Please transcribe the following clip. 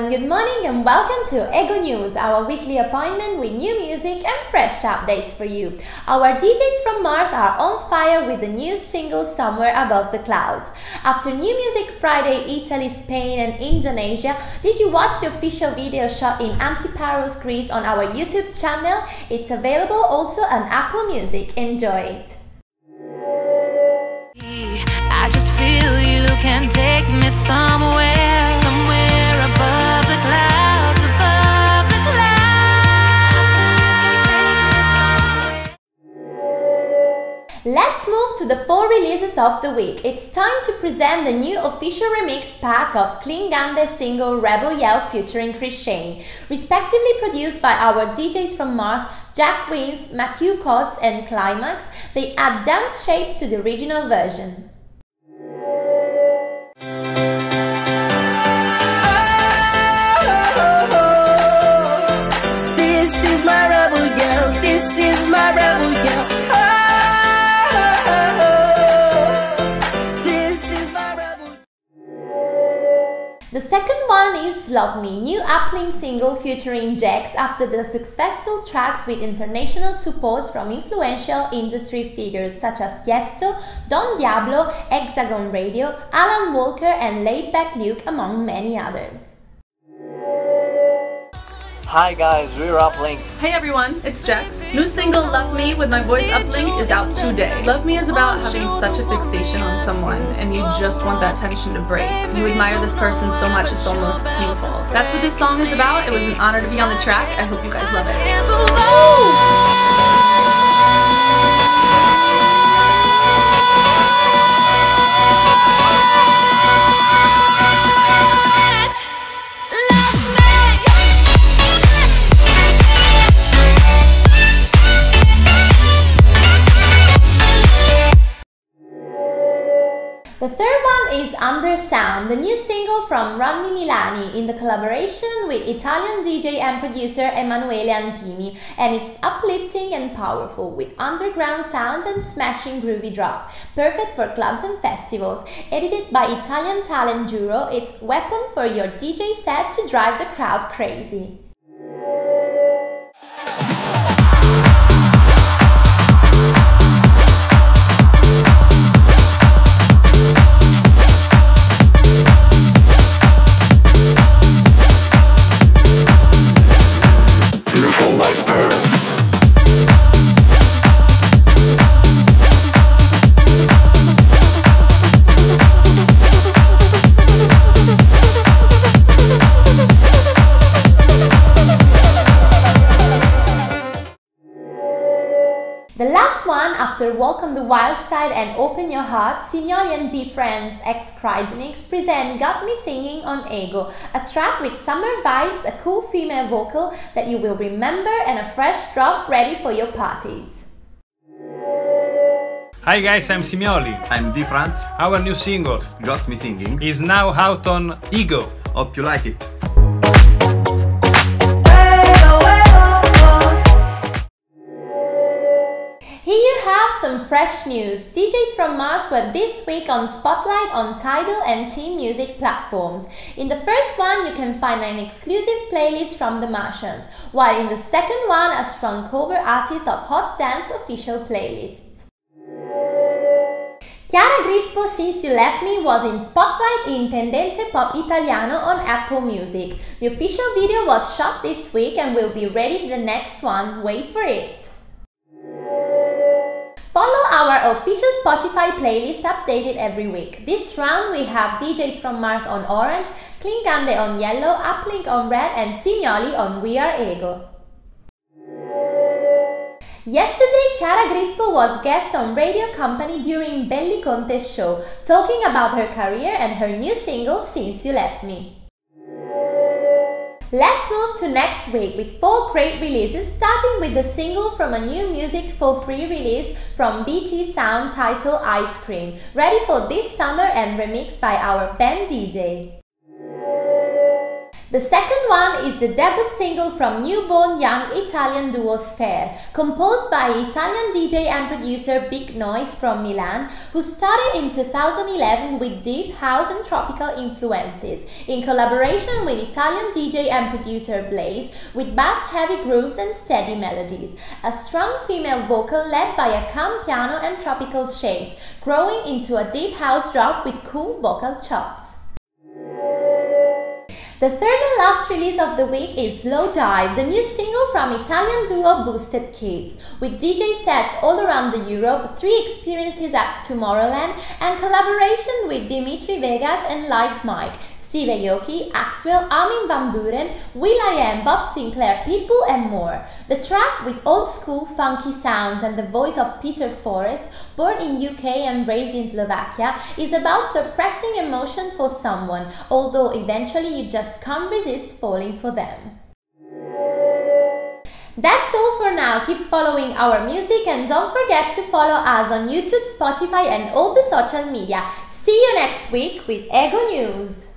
everyone, good morning and welcome to Ego News, our weekly appointment with new music and fresh updates for you. Our DJs from Mars are on fire with the new single Somewhere Above the Clouds. After New Music Friday, Italy, Spain and Indonesia, did you watch the official video shot in Antiparos, Greece on our YouTube channel? It's available also on Apple Music. Enjoy it! I just feel you can take me somewhere. Somewhere above the clouds, above the clouds. Let's move to the four releases of the week. It's time to present the new official remix pack of Klingande single Rebel Yell featuring Chris Shane, respectively produced by our DJs from Mars, Jack Wins, Matthew Cox and Climax. They add dance shapes to the original version. The second one is Love Me, new Uplink single featuring Jax after the successful tracks with international supports from influential industry figures such as Tiesto, Don Diablo, Hexagon Radio, Alan Walker and Laidback Luke, among many others. Hi guys, we're Uplink. Hey everyone, it's Jax. New single Love Me with my voice Uplink is out today. Love Me is about having such a fixation on someone and you just want that tension to break. You admire this person so much it's almost painful. That's what this song is about. It was an honor to be on the track. I hope you guys love it. The third one is Under Sound, the new single from Rodney Milani in the collaboration with Italian DJ and producer Emanuele Antimi, and it's uplifting and powerful with underground sounds and smashing groovy drop, perfect for clubs and festivals. Edited by Italian talent Juro, it's weapon for your DJ set to drive the crowd crazy. The last one, after Walk on the Wild Side and Open Your Heart, Simioli and D-France ex Cryogenics present Got Me Singing on Ego, a track with summer vibes, a cool female vocal that you will remember and a fresh drop ready for your parties. Hi guys, I'm Simioli. I'm D-France. Our new single, Got Me Singing, is now out on Ego. Hope you like it. Some fresh news. DJs from Mars were this week on Spotlight on Tidal and Teen Music platforms. In the first one, you can find an exclusive playlist from the Martians, while in the second one, a strong cover artist of Hot Dance official playlists. Chiara Grispo, Since You Left Me was in Spotlight in Tendenze Pop Italiano on Apple Music. The official video was shot this week and will be ready for the next one. Wait for it! Follow our official Spotify playlist updated every week. This round we have DJs from Mars on orange, Klingande on yellow, Uplink on red and Simioli on We Are Ego. Yesterday Chiara Grispo was guest on Radio Company during Belli Conte's show, talking about her career and her new single Since You Left Me. Let's move to next week with four great releases, starting with the single from a New Music for Free release from BT Sound titled Ice Cream, ready for this summer and remixed by our band DJ. The second one is the debut single from newborn young Italian duo Stare, composed by Italian DJ and producer Big Noise from Milan, who started in 2011 with deep house and tropical influences, in collaboration with Italian DJ and producer Blaze, with bass-heavy grooves and steady melodies, a strong female vocal led by a calm piano and tropical shapes, growing into a deep house drop with cool vocal chops. The third and last release of the week is Slow Dive, the new single from Italian duo Boosted Kids, with DJ sets all around the Europe, 3 experiences at Tomorrowland, and collaboration with Dimitri Vegas and Like Mike, Steve Aoki, Axwell, Armin van Buuren, will.i.am, Bob Sinclair, Pitbull and more. The track, with old-school funky sounds and the voice of Peter Forrest, born in UK and raised in Slovakia, is about suppressing emotion for someone, although eventually you just can't resist falling for them. That's all for now. Keep following our music and don't forget to follow us on YouTube, Spotify and all the social media. See you next week with Ego News!